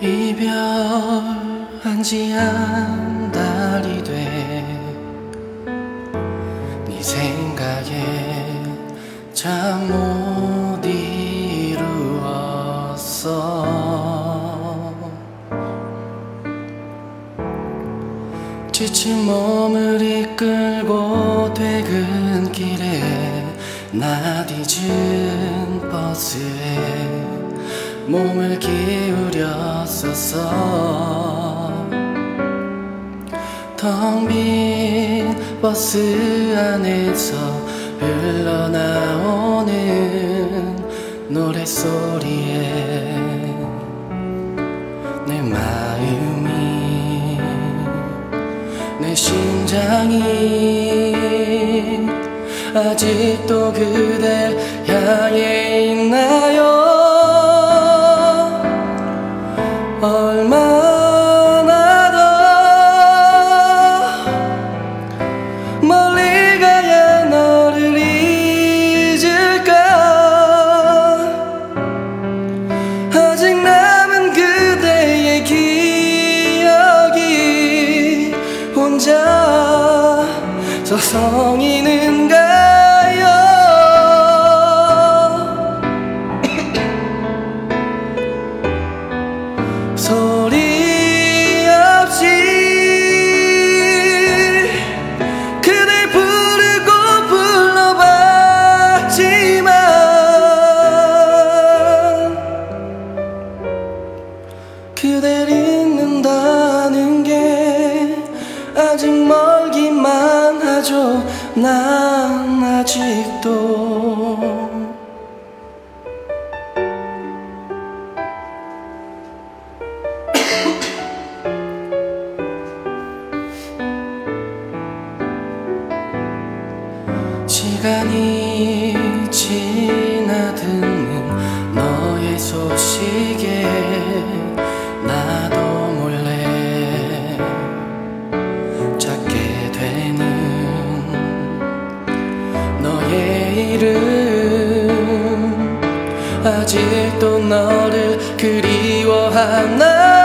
이별한 지 한 달이 돼 네 생각에 잠 못 이루었어. 지친 몸을 이끌고 퇴근길에 나디진 버스에 몸을 기울였었어. 텅 빈 버스 안에서 흘러나오는 노랫소리에 내 마음이 내 심장이 아직도 그댈 향해 있나요? 얼마나 더 멀리 가야 너를 잊을까? 아직 남은 그대의 기억이 혼자 서성이는가? 소리 없이 그댈 부르고 불러봤지만 그댈 잊는다는 게 아직 멀기만 하죠. 난 아직도 시간이 지나드는 너의 소식에 나도 몰래 찾게 되는 너의 이름. 아직도 너를 그리워하나?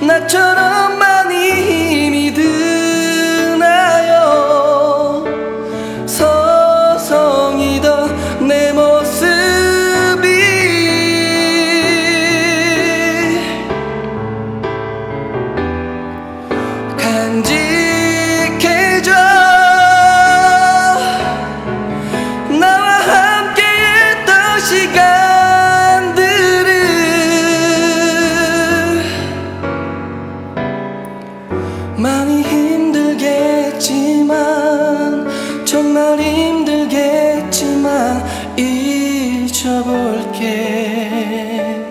나처럼 많이 힘이 드나요? 서성이던 내 모습이 간직해져 나와 함께 했던 시간 많이 힘들겠지만 정말 힘들겠지만 잊어볼게.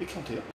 이렇게 하면 돼요?